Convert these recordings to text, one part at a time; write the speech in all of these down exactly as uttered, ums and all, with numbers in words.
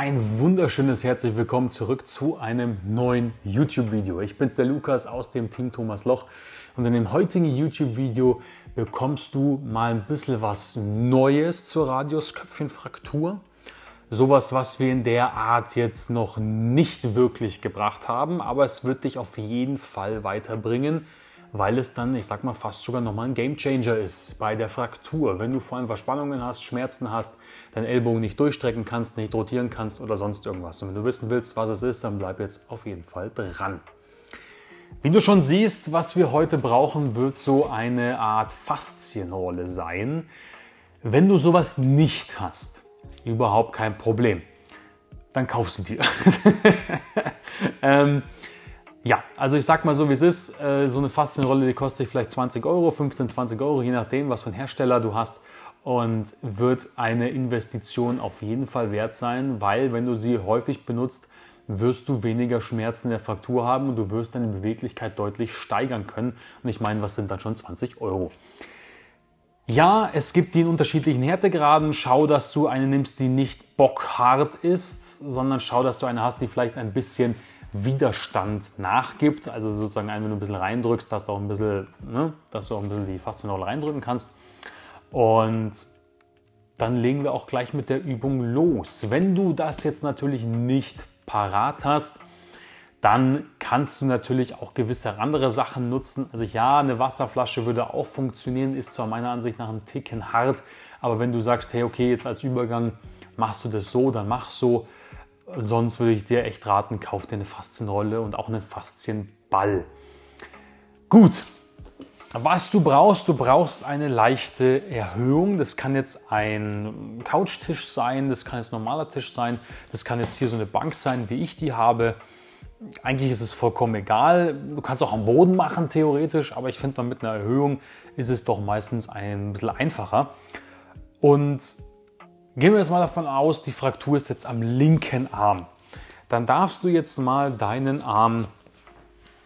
Ein wunderschönes herzlich willkommen zurück zu einem neuen YouTube-Video. Ich bin's, der Lukas aus dem Team Thomas Loch, und in dem heutigen YouTube-Video bekommst du mal ein bisschen was Neues zur Radiusköpfchenfraktur. Sowas, was wir in der Art jetzt noch nicht wirklich gebracht haben, aber es wird dich auf jeden Fall weiterbringen, weil es dann, ich sag mal, fast sogar nochmal ein Gamechanger ist bei der Fraktur. Wenn du vor allem Verspannungen hast, Schmerzen hast, deinen Ellbogen nicht durchstrecken kannst, nicht rotieren kannst oder sonst irgendwas. Und wenn du wissen willst, was es ist, dann bleib jetzt auf jeden Fall dran. Wie du schon siehst, was wir heute brauchen, wird so eine Art Faszienrolle sein. Wenn du sowas nicht hast, überhaupt kein Problem, dann kauf sie dir. ähm, Ja, also ich sag mal so, wie es ist, so eine Faszienrolle, die kostet vielleicht zwanzig Euro, fünfzehn, zwanzig Euro, je nachdem, was für einen Hersteller du hast, und wird eine Investition auf jeden Fall wert sein, weil wenn du sie häufig benutzt, wirst du weniger Schmerzen in der Fraktur haben und du wirst deine Beweglichkeit deutlich steigern können. Und ich meine, was sind dann schon zwanzig Euro? Ja, es gibt die in unterschiedlichen Härtegraden. Schau, dass du eine nimmst, die nicht bockhart ist, sondern schau, dass du eine hast, die vielleicht ein bisschen Widerstand nachgibt, also sozusagen einen, wenn du ein bisschen reindrückst, dass du auch ein bisschen, ne, dass du auch ein bisschen die Faszienrolle reindrücken kannst. Und dann legen wir auch gleich mit der Übung los. Wenn du das jetzt natürlich nicht parat hast, dann kannst du natürlich auch gewisse andere Sachen nutzen. Also ja, eine Wasserflasche würde auch funktionieren, ist zwar meiner Ansicht nach ein Ticken hart, aber wenn du sagst, hey, okay, jetzt als Übergang machst du das so, dann mach so. Sonst würde ich dir echt raten, kauf dir eine Faszienrolle und auch einen Faszienball. Gut, was du brauchst, du brauchst eine leichte Erhöhung. Das kann jetzt ein Couchtisch sein, das kann jetzt ein normaler Tisch sein, das kann jetzt hier so eine Bank sein, wie ich die habe. Eigentlich ist es vollkommen egal. Du kannst auch am Boden machen, theoretisch, aber ich finde, mit einer Erhöhung ist es doch meistens ein bisschen einfacher. Und gehen wir jetzt mal davon aus, die Fraktur ist jetzt am linken Arm. Dann darfst du jetzt mal deinen Arm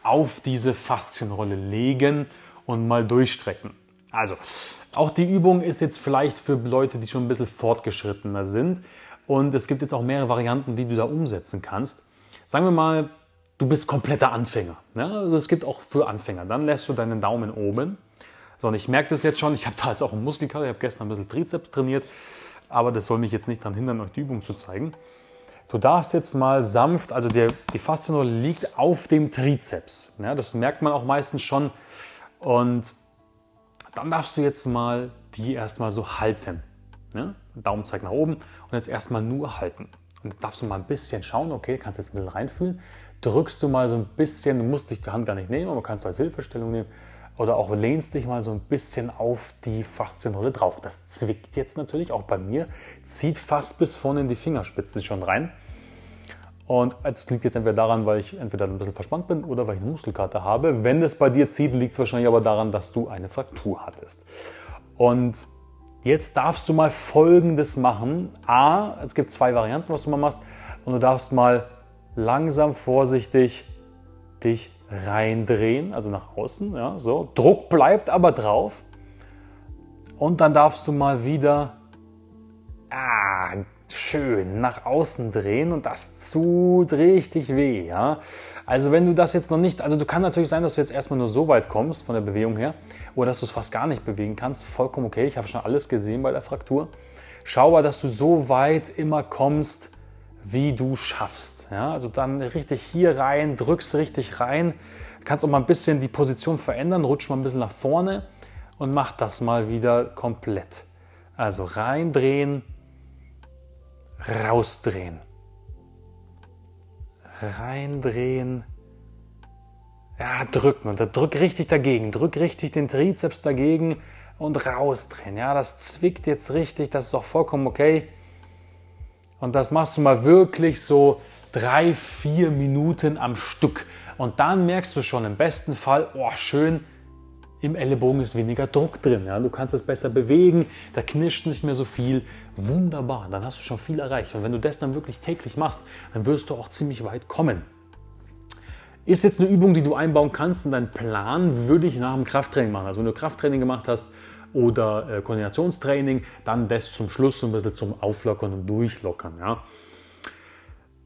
auf diese Faszienrolle legen und mal durchstrecken. Also, auch die Übung ist jetzt vielleicht für Leute, die schon ein bisschen fortgeschrittener sind. Und es gibt jetzt auch mehrere Varianten, die du da umsetzen kannst. Sagen wir mal, du bist kompletter Anfänger. Ne? Also es gibt auch für Anfänger. Dann lässt du deinen Daumen oben. So, und ich merke das jetzt schon, ich habe da jetzt auch einen Muskelkater, ich habe gestern ein bisschen Trizeps trainiert. Aber das soll mich jetzt nicht daran hindern, euch die Übung zu zeigen. Du darfst jetzt mal sanft, also der, die Faszienrolle liegt auf dem Trizeps. Ja, das merkt man auch meistens schon. Und dann darfst du jetzt mal die erstmal so halten. Ja, Daumen zeigt nach oben und jetzt erstmal nur halten. Und darfst du mal ein bisschen schauen, okay, kannst jetzt ein bisschen reinfühlen. Drückst du mal so ein bisschen, du musst dich die Hand gar nicht nehmen, aber kannst du als Hilfestellung nehmen. Oder auch lehnst dich mal so ein bisschen auf die Faszienrolle drauf. Das zwickt jetzt natürlich, auch bei mir, zieht fast bis vorne in die Fingerspitzen schon rein. Und das liegt jetzt entweder daran, weil ich entweder ein bisschen verspannt bin oder weil ich eine Muskelkater habe. Wenn es bei dir zieht, liegt es wahrscheinlich aber daran, dass du eine Fraktur hattest. Und jetzt darfst du mal Folgendes machen. A, es gibt zwei Varianten, was du mal machst. Und du darfst mal langsam, vorsichtig dich reindrehen, also nach außen, ja, so. Druck bleibt aber drauf. Und dann darfst du mal wieder ah, schön nach außen drehen und das tut richtig weh, ja. Also wenn du das jetzt noch nicht, also du kann natürlich sein, dass du jetzt erstmal nur so weit kommst von der Bewegung her, oder dass du es fast gar nicht bewegen kannst, vollkommen okay, ich habe schon alles gesehen bei der Fraktur. Schau aber, dass du so weit immer kommst, wie du schaffst. Ja, also dann richtig hier rein, drückst richtig rein, kannst auch mal ein bisschen die Position verändern, rutsch mal ein bisschen nach vorne und mach das mal wieder komplett. Also reindrehen, rausdrehen, reindrehen, ja, drücken und da drück richtig dagegen, drück richtig den Trizeps dagegen und rausdrehen. Ja, das zwickt jetzt richtig, das ist auch vollkommen okay. Und das machst du mal wirklich so drei, vier Minuten am Stück. Und dann merkst du schon im besten Fall, oh schön, im Ellenbogen ist weniger Druck drin. Ja? Du kannst es besser bewegen, da knirscht nicht mehr so viel. Wunderbar, dann hast du schon viel erreicht. Und wenn du das dann wirklich täglich machst, dann wirst du auch ziemlich weit kommen. Ist jetzt eine Übung, die du einbauen kannst in deinen Plan, würde ich nach dem Krafttraining machen. Also wenn du Krafttraining gemacht hast, oder Koordinationstraining, dann das zum Schluss so ein bisschen zum Auflockern und Durchlockern. Ja.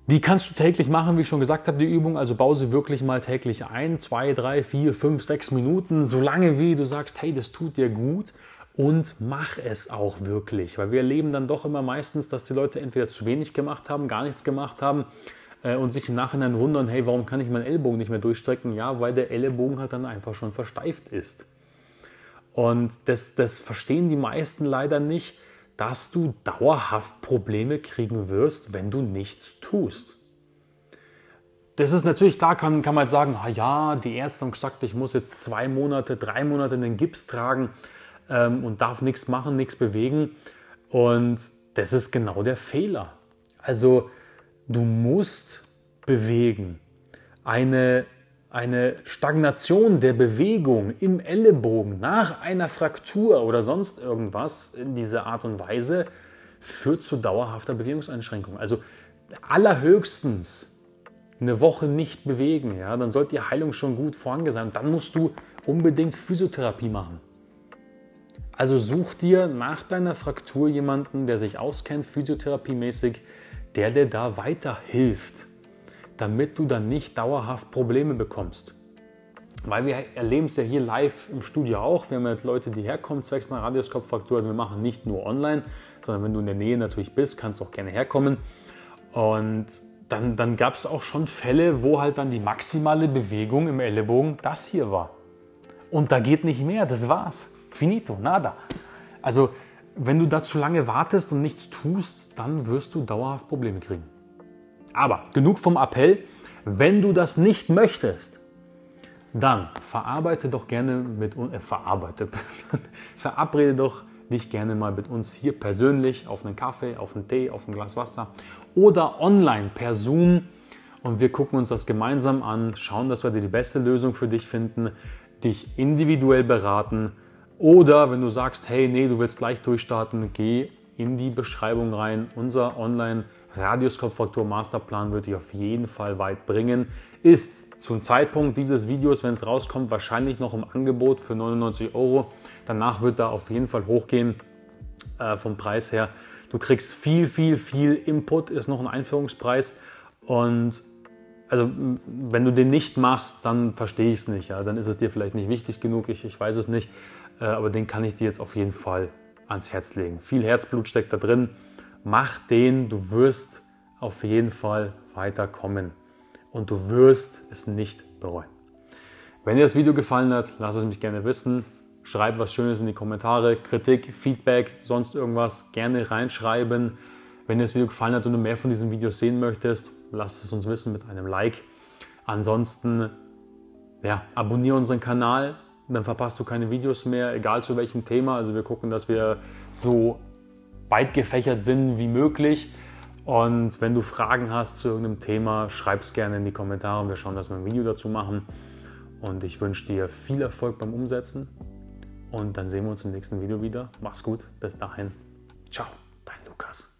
Die kannst du täglich machen, wie ich schon gesagt habe, die Übung. Also baue sie wirklich mal täglich ein. Zwei, drei, vier, fünf, sechs Minuten. So lange wie du sagst, hey, das tut dir gut. Und mach es auch wirklich. Weil wir erleben dann doch immer meistens, dass die Leute entweder zu wenig gemacht haben, gar nichts gemacht haben äh, und sich im Nachhinein wundern, hey, warum kann ich meinen Ellbogen nicht mehr durchstrecken? Ja, weil der Ellbogen halt dann einfach schon versteift ist. Und das, das verstehen die meisten leider nicht, dass du dauerhaft Probleme kriegen wirst, wenn du nichts tust. Das ist natürlich klar, kann, kann man jetzt sagen, ah ja, die Ärzte haben gesagt, ich muss jetzt zwei Monate, drei Monate in den Gips tragen ähm, und darf nichts machen, nichts bewegen. Und das ist genau der Fehler. Also du musst bewegen. Eine, eine Stagnation der Bewegung im Ellenbogen nach einer Fraktur oder sonst irgendwas in dieser Art und Weise führt zu dauerhafter Bewegungseinschränkung. Also allerhöchstens eine Woche nicht bewegen, ja, dann sollte die Heilung schon gut vorangegangen sein. Dann musst du unbedingt Physiotherapie machen. Also such dir nach deiner Fraktur jemanden, der sich auskennt, physiotherapiemäßig, der dir da weiterhilft, damit du dann nicht dauerhaft Probleme bekommst. Weil wir erleben es ja hier live im Studio auch. Wir haben ja Leute, die herkommen zwecks einer Radiuskopffraktur. Also wir machen nicht nur online, sondern wenn du in der Nähe natürlich bist, kannst du auch gerne herkommen. Und dann, dann gab es auch schon Fälle, wo halt dann die maximale Bewegung im Ellenbogen das hier war. Und da geht nicht mehr, das war's. Finito, nada. Also wenn du da zu lange wartest und nichts tust, dann wirst du dauerhaft Probleme kriegen. Aber genug vom Appell, wenn du das nicht möchtest, dann verarbeite doch gerne mit uns, äh, verarbeite, verabrede doch dich gerne mal mit uns hier persönlich auf einen Kaffee, auf einen Tee, auf ein Glas Wasser oder online per Zoom und wir gucken uns das gemeinsam an, schauen, dass wir dir die beste Lösung für dich finden, dich individuell beraten oder wenn du sagst, hey, nee, du willst gleich durchstarten, geh in die Beschreibung rein, unser online Radiuskopffraktur-Masterplan wird dich auf jeden Fall weit bringen. Ist zum Zeitpunkt dieses Videos, wenn es rauskommt, wahrscheinlich noch im Angebot für neunundneunzig Euro. Danach wird da auf jeden Fall hochgehen äh, vom Preis her. Du kriegst viel, viel, viel Input, ist noch ein Einführungspreis. Und also, wenn du den nicht machst, dann verstehe ich es nicht. Ja? Dann ist es dir vielleicht nicht wichtig genug, ich, ich weiß es nicht. Äh, aber den kann ich dir jetzt auf jeden Fall ans Herz legen. Viel Herzblut steckt da drin. Mach den, du wirst auf jeden Fall weiterkommen und du wirst es nicht bereuen. Wenn dir das Video gefallen hat, lass es mich gerne wissen. Schreib was Schönes in die Kommentare, Kritik, Feedback, sonst irgendwas gerne reinschreiben. Wenn dir das Video gefallen hat und du mehr von diesen Videos sehen möchtest, lass es uns wissen mit einem Like. Ansonsten ja, abonniere unseren Kanal, dann verpasst du keine Videos mehr, egal zu welchem Thema. Also wir gucken, dass wir so weit gefächert sind wie möglich. Und wenn du Fragen hast zu irgendeinem Thema, schreib es gerne in die Kommentare. Wir schauen, dass wir ein Video dazu machen. Und ich wünsche dir viel Erfolg beim Umsetzen. Und dann sehen wir uns im nächsten Video wieder. Mach's gut. Bis dahin. Ciao, dein Lukas.